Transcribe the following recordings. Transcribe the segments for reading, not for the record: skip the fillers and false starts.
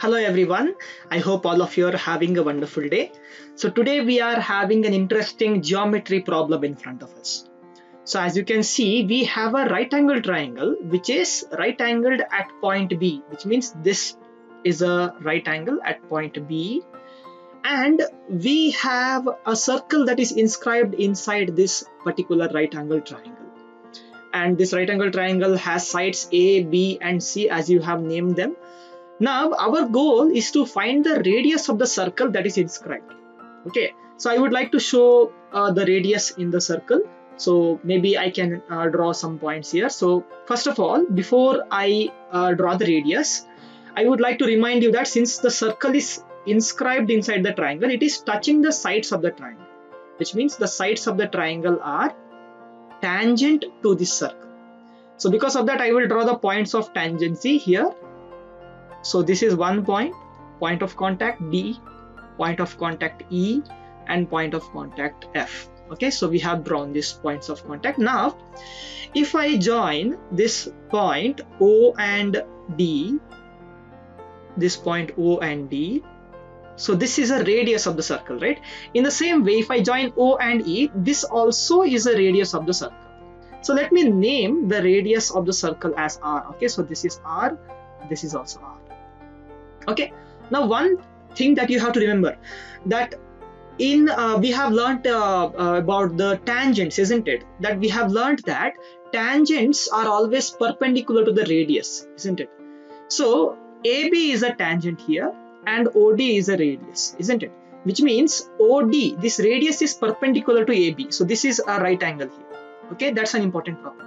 Hello everyone, I hope all of you are having a wonderful day. So today we are having an interesting geometry problem in front of us. So as you can see, we have a right angle triangle which is right angled at point B, which means this is a right angle at point B, and we have a circle that is inscribed inside this particular right angle triangle. And this right angle triangle has sides A, B and C as you have named them. Now our goal is to find the radius of the circle that is inscribed. Okay, so I would like to show the radius in the circle. So maybe I can draw some points here. So first of all, before I draw the radius, I would like to remind you that since the circle is inscribed inside the triangle, it is touching the sides of the triangle, which means the sides of the triangle are tangent to this circle. So because of that, I will draw the points of tangency here. So this is one point, point of contact D, point of contact E, and point of contact F. Okay, so we have drawn these points of contact. Now, if I join this point O and D, this point O and D, so this is a radius of the circle, right? In the same way, if I join O and E, this also is a radius of the circle. So let me name the radius of the circle as R. Okay, so this is R, this is also R. Okay, now one thing that you have to remember, that in we have learnt about the tangents, isn't it? That we have learnt that tangents are always perpendicular to the radius, isn't it? So AB is a tangent here and OD is a radius, isn't it? Which means OD, this radius is perpendicular to AB. So this is a right angle here. Okay, that's an important property.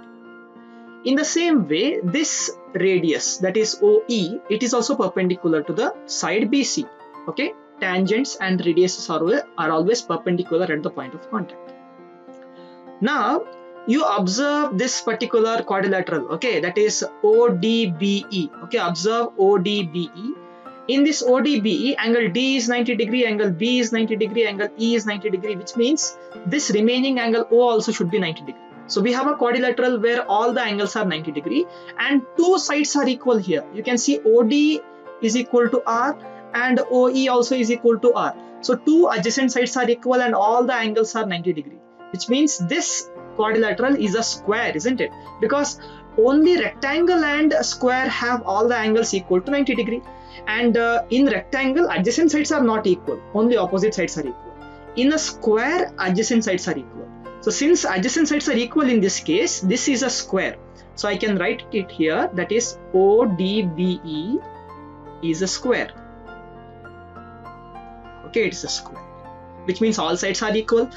In the same way, this radius, that is OE, it is also perpendicular to the side BC. Okay, tangents and radiuses are always perpendicular at the point of contact. Now, you observe this particular quadrilateral, okay, that is ODBE. Okay, observe ODBE. In this ODBE, angle D is 90 degree, angle B is 90 degree, angle E is 90 degree, which means this remaining angle O also should be 90 degree. So we have a quadrilateral where all the angles are 90 degree and two sides are equal here. You can see OD is equal to R and OE also is equal to R. So two adjacent sides are equal and all the angles are 90 degree, which means this quadrilateral is a square, isn't it? Because only rectangle and square have all the angles equal to 90 degree. And in rectangle, adjacent sides are not equal, only opposite sides are equal. In a square, adjacent sides are equal. So since adjacent sides are equal in this case, this is a square. So I can write it here, that is ODBE is a square. Okay, it's a square, which means all sides are equal.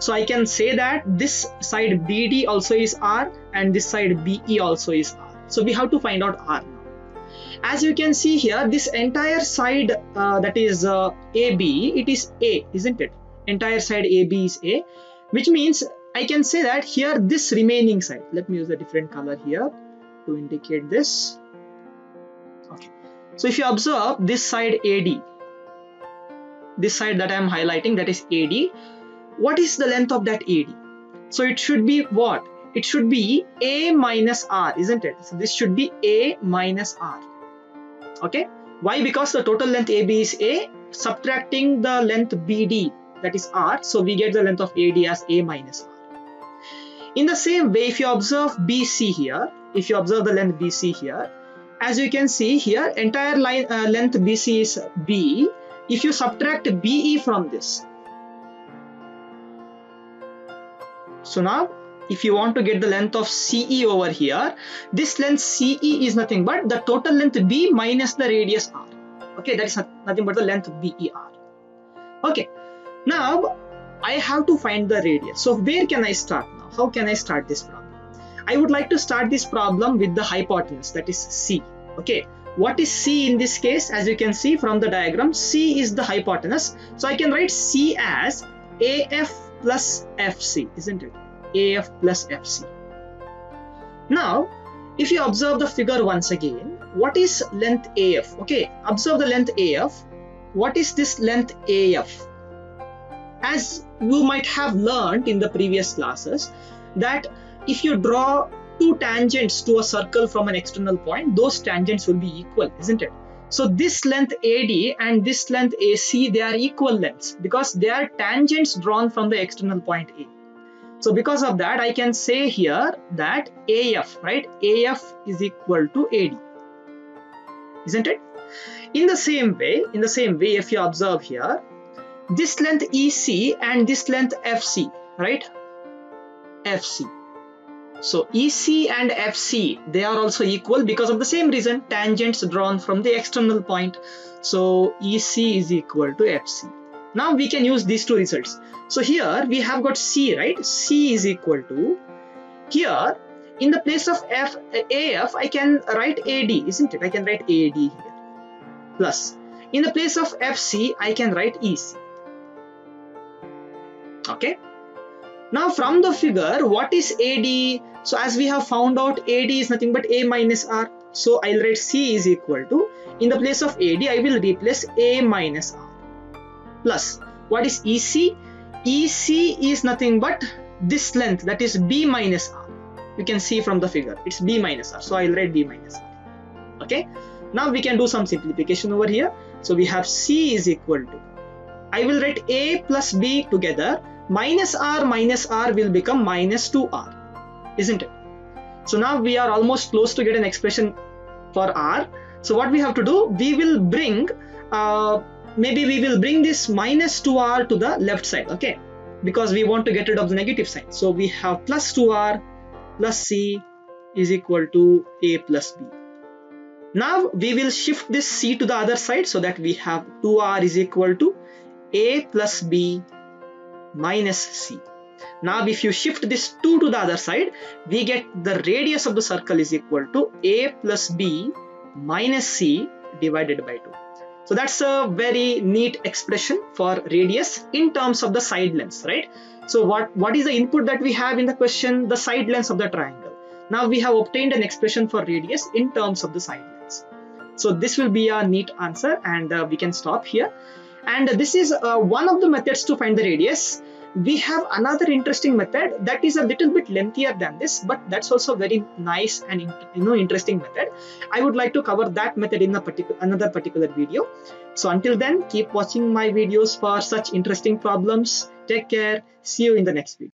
So I can say that this side BD also is R and this side BE also is R. So we have to find out R now. As you can see here, this entire side that is AB, it is A, isn't it? Entire side AB is A. Which means I can say that here this remaining side, let me use a different color here to indicate this. Okay. So if you observe this side AD, this side that I am highlighting, that is AD, what is the length of that AD? So it should be what? It should be A minus R, isn't it? So this should be A minus R. Okay. Why? Because the total length AB is A, subtracting the length BD, that is R, so we get the length of AD as A minus R. In the same way, if you observe BC here, if you observe the length BC here, as you can see here, entire line length BC is B. If you subtract BE from this, so now if you want to get the length of CE over here, this length CE is nothing but the total length B minus the radius R. Okay, that is nothing but the length BER. Okay. Now, I have to find the radius. So where can I start now? How can I start this problem? I would like to start this problem with the hypotenuse, that is C. Okay, what is C in this case? As you can see from the diagram, C is the hypotenuse. So I can write C as AF plus FC, isn't it? AF plus FC. Now, if you observe the figure once again, what is length AF? Okay, observe the length AF. What is this length AF? As you might have learned in the previous classes, that if you draw two tangents to a circle from an external point, those tangents will be equal, isn't it? So this length AD and this length AC, they are equal lengths because they are tangents drawn from the external point A. So because of that, I can say here that AF, right? AF is equal to AD, isn't it? In the same way, if you observe here, this length EC and this length FC, right? FC. So EC and FC, they are also equal because of the same reason, tangents drawn from the external point. So EC is equal to FC. Now we can use these two results. So here we have got C, right? C is equal to, here in the place of AF, I can write AD, isn't it? I can write AD here. Plus, in the place of FC, I can write EC. Okay. Now from the figure, what is AD? So as we have found out, AD is nothing but A minus R. So I'll write C is equal to, in the place of AD, I will replace A minus R. Plus, what is EC? EC is nothing but this length, that is B minus R. You can see from the figure, it's B minus R. So I'll write B minus R. Okay. Now we can do some simplification over here. So we have C is equal to, I will write A plus B together, minus R will become minus 2R, isn't it? So now we are almost close to get an expression for R. So what we have to do, we will bring, maybe we will bring this minus 2R to the left side, okay? Because we want to get rid of the negative sign. So we have plus 2R plus C is equal to A plus B. Now we will shift this C to the other side so that we have 2R is equal to A plus B minus C. Now if you shift this 2 to the other side, we get the radius of the circle is equal to A plus B minus C divided by 2. So that's a very neat expression for radius in terms of the side lengths, right? So what is the input that we have in the question? The side lengths of the triangle. Now we have obtained an expression for radius in terms of the side lengths. So this will be a neat answer, and we can stop here. And this is one of the methods to find the radius. We have another interesting method that is a little bit lengthier than this, but that's also very nice and interesting method. I would like to cover that method in another particular video. So until then, keep watching my videos for such interesting problems. Take care. See you in the next video.